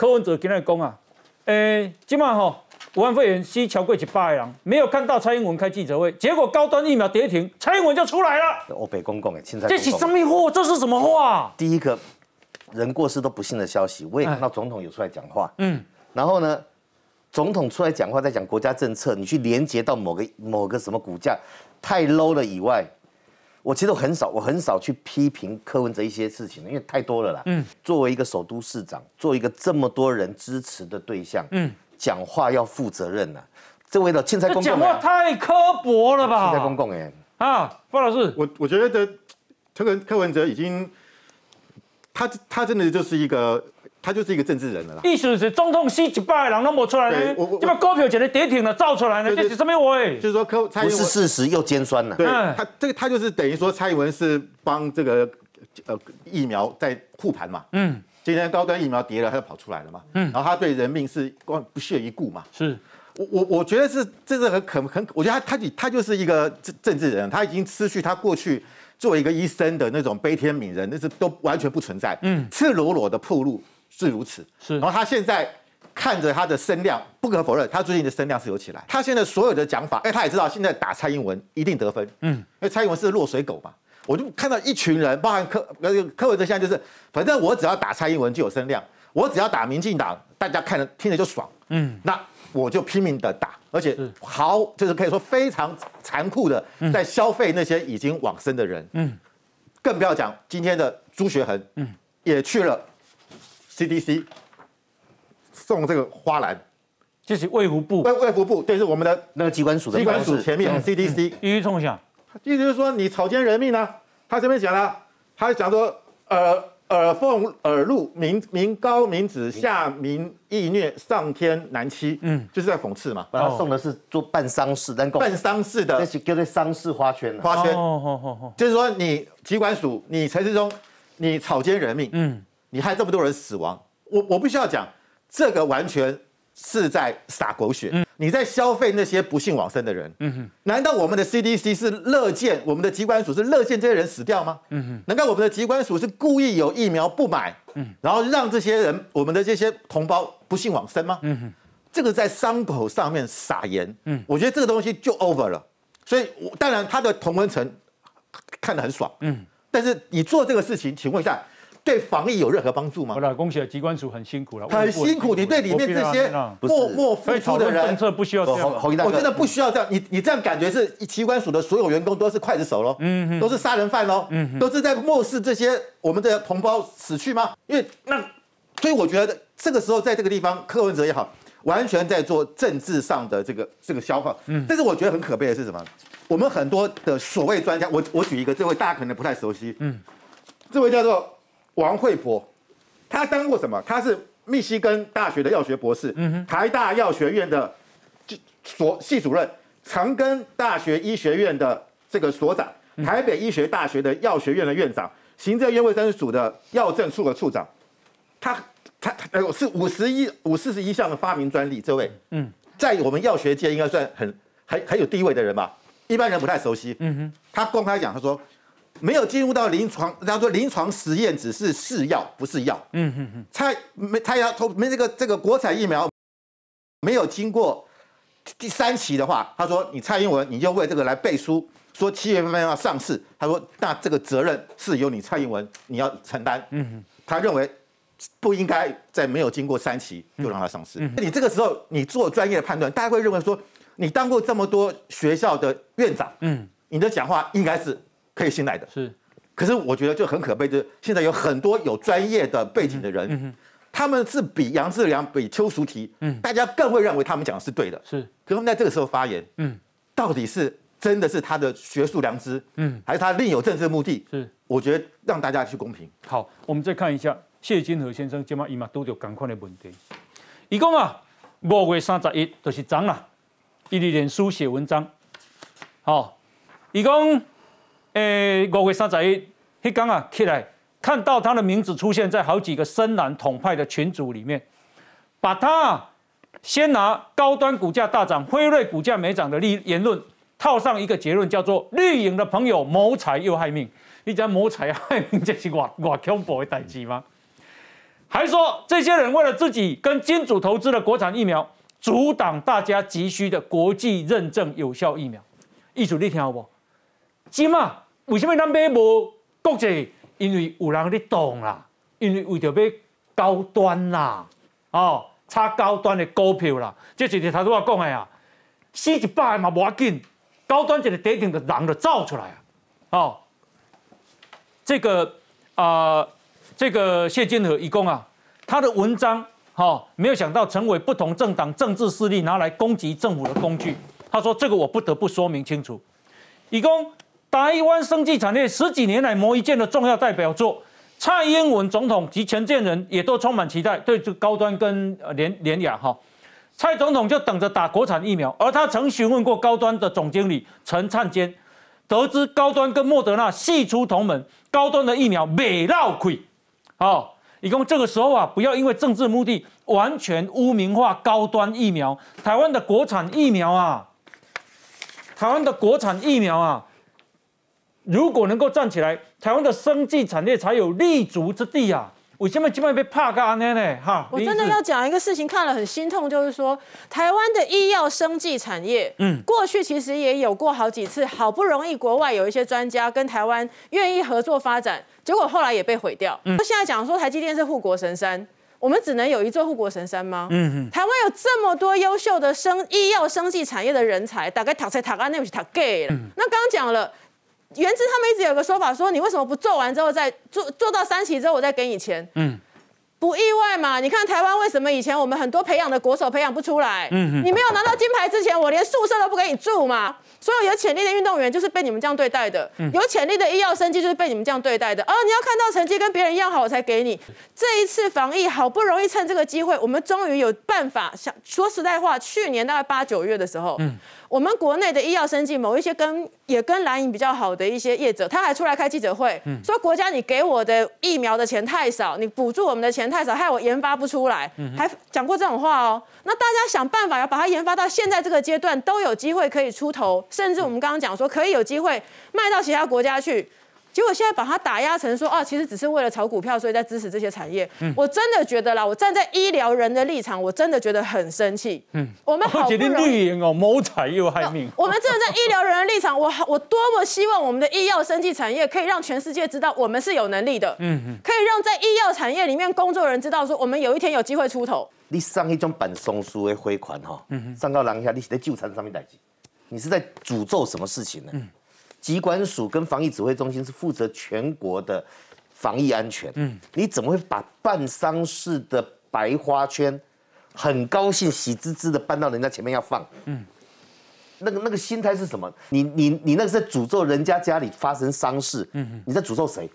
柯文哲今日讲啊，即马吼武汉肺炎死超过100个人，没有看到蔡英文开记者会，结果高端疫苗跌停，蔡英文就出来了。欧北公共哎，现在这是什么话？这是什么话？第一个人过世都不幸的消息，我也看到总统有出来讲话，嗯，然后呢？ 总统出来讲话，在讲国家政策，你去连接到某个什么股价太 low 了以外，我其实我很少去批评柯文哲一些事情，因为太多了啦。嗯，作为一个首都市长，作为一个这么多人支持的对象，嗯，讲话要负责任呐。这为了凊彩公共，讲话太刻薄了吧？凊彩公共哎啊，范老师，我觉得柯文哲已经，他真的就是一个。 他就是一个政治人了啦。意思是总统死100个人都没出来呢，这把股票一个跌停了，造出来呢，这是什么味？就是说蔡英文不是事实又尖酸了。对，他就是等于说蔡英文是帮这个疫苗在护盘嘛。嗯。今天高端疫苗跌了，他就跑出来了嘛。嗯。然后他对人命是不屑一顾嘛。是。我觉得是这是很，我觉得他就是一个政治人，他已经失去他过去。 作为一个医生的那种悲天悯人，那是都完全不存在，嗯，赤裸裸的暴露是如此。是，然后他现在看着他的声量，不可否认，他最近的声量是有起来。他现在所有的讲法，哎，他也知道现在打蔡英文一定得分，嗯，因为蔡英文是落水狗嘛。我就看到一群人，包含柯文哲现在就是，反正我只要打蔡英文就有声量，我只要打民进党，大家看了听着就爽，嗯，那我就拼命的打。 而且就是可以说非常残酷的，在消费那些已经往生的人，嗯，更不要讲今天的朱学恒，嗯，也去了 CDC 送这个花篮，这是卫福部，卫福部，对，是我们的那个机关署前面 CDC， 一冲下，意思就是说你草菅人命啊，他这边讲了，他讲说，耳奉耳禄，民高民子，下民易虐，上天难欺。嗯，就是在讽刺嘛。他送的是做办丧事，但办丧事的，叫做丧事花圈。花圈，就是说你疾管署，你陈时中，你草菅人命，嗯，你害这么多人死亡。我必须要讲，这个完全是在撒狗血。嗯，你在消费那些不幸往生的人。嗯哼，难道我们的 CDC 是乐见，我们的疾管署是乐见这些人死掉吗？嗯哼，难道我们的疾管署是故意有疫苗不买，嗯，然后让这些人，我们的这些同胞不幸往生吗？嗯哼，这个在伤口上面撒盐，嗯，我觉得这个东西就 over 了。所以，当然他的同温层看得很爽，嗯，但是你做这个事情，请问一下。 对防疫有任何帮助吗？我老公写疾管署很辛苦了，很辛苦。你对里面这些默付出的人，政策不需要这样。我真的不需要这样。你这样感觉是疾管署的所有员工都是刽子手喽，都是杀人犯喽，都是在漠视这些我们的同胞死去吗？因为那，所以我觉得这个时候在这个地方，柯文哲也好，完全在做政治上的这个消耗。但是我觉得很可悲的是什么？我们很多的所谓专家，我举一个，这位大家可能不太熟悉，这位叫做。 王惠博，他当过什么？他是密西根大学的药学博士，台大药学院的系主任，长庚大学医学院的这个所长，台北医学大学的药学院的院长，行政院卫生署的药政处的处长。他是41项的发明专利，这位在我们药学界应该算很有地位的人吧，一般人不太熟悉。他公开讲，他说。 没有进入到临床，他说临床实验只是试药，不是药。这个国产疫苗没有经过第3期的话，他说你蔡英文你就为这个来背书，说7月份要上市，他说那这个责任是由你蔡英文你要承担。他认为不应该在没有经过3期就让它上市。你这个时候你做专业的判断，大家会认为说你当过这么多学校的院长，你的讲话应该是。 可以信赖的是，可是我觉得就很可悲，就是现在有很多有专业的背景的人，他们是比杨志良、比邱淑媞，大家更会认为他们讲的是对的，是。可是他们在这个时候发言，到底是真的是他的学术良知，还是他另有政治目的？是，我觉得让大家去公平。好，我们再看一下谢金河先生，今嘛伊嘛拄着同款的问题，伊讲啊，5月31日就是昨啦，伊伫脸书写文章，好，伊讲。 5月31日那天啊，起来看到他的名字出现在好几个深蓝统派的群组里面，把他先拿高端股价大涨、辉瑞股价没涨的言论套上一个结论，叫做绿营的朋友谋财又害命。你讲谋财害命，这是多恐怖的代志吗？还说这些人为了自己跟金主投资的国产疫苗，阻挡大家急需的国际认证有效疫苗。意思你听好不？今嘛为什么咱买无国际？因为有人在动啦，因为为着要高端啦，哦，炒高端的股票啦，这就是头拄我讲的啊。死一百个嘛无要紧，高端一个底层的人就造出来啊，哦，这个谢金河一共啊，他的文章哈、哦、没有想到成为不同政党政治势力拿来攻击政府的工具。他说这个我不得不说明清楚，一共。 台湾生技产业10几年来磨一剑的重要代表作，蔡英文总统及前建人也都充满期待，对这高端跟联雅哈，蔡总统就等着打国产疫苗，而他曾询问过高端的总经理陈灿坚，得知高端跟莫德纳系出同门，高端的疫苗未落亏，哦，你讲这个时候啊，不要因为政治目的完全污名化高端疫苗，台湾的国产疫苗啊，如果能够站起来，台湾的生技产业才有立足之地啊！我现在基本上被怕个安呢呢哈！我真的要讲一个事情，看了很心痛，就是说台湾的医药生技产业，过去其实也有过好几次，好不容易国外有一些专家跟台湾愿意合作发展，结果后来也被毁掉。就现在讲说台积电是护国神山。 我们只能有一座护国神山吗？台湾有这么多优秀的医药生技产业的人才，大概读册读安内有去读假了。那刚刚讲了，原之他们一直有个说法说，你为什么不做完之后再做到3期之后我再给你钱？不意外嘛？你看台湾为什么以前我们很多培养的国手培养不出来？你没有拿到金牌之前，我连宿舍都不给你住嘛。所有有潜力的运动员就是被你们这样对待的，有潜力的医药生技就是被你们这样对待的。哦，你要看到成绩跟别人一样好，我才给你。这一次防疫好不容易趁这个机会，我们终于有办法。想说实在话，去年大概8、9月的时候，我们国内的医药生技某一些跟蓝营比较好的一些业者，他还出来开记者会，说国家你给我的疫苗的钱太少，你补助我们的钱。 太少，害我研发不出来，还讲过这种话哦。那大家想办法要把它研发到现在这个阶段，都有机会可以出头，甚至我们刚刚讲说可以有机会卖到其他国家去。结果现在把它打压成说，哦，其实只是为了炒股票，所以在支持这些产业。我真的觉得啦，我站在医疗人的立场，我真的觉得很生气。我们好不容易绿营哦，谋财又害命。我们真的在医疗人的立场，我多么希望我们的医药生技产业可以让全世界知道我们是有能力的。可以让在医药产业里面工作的人知道说，我们有一天有机会出头。你上那种办丧事的花圈哈，上到人遐，你是在纠缠什么代志？你是在诅咒什么事情呢？ 疾管署跟防疫指挥中心是负责全国的防疫安全。你怎么会把办丧事的白花圈，很高兴喜滋滋的搬到人家前面要放？那个心态是什么？你那个在诅咒人家家里发生丧事，你在诅咒谁？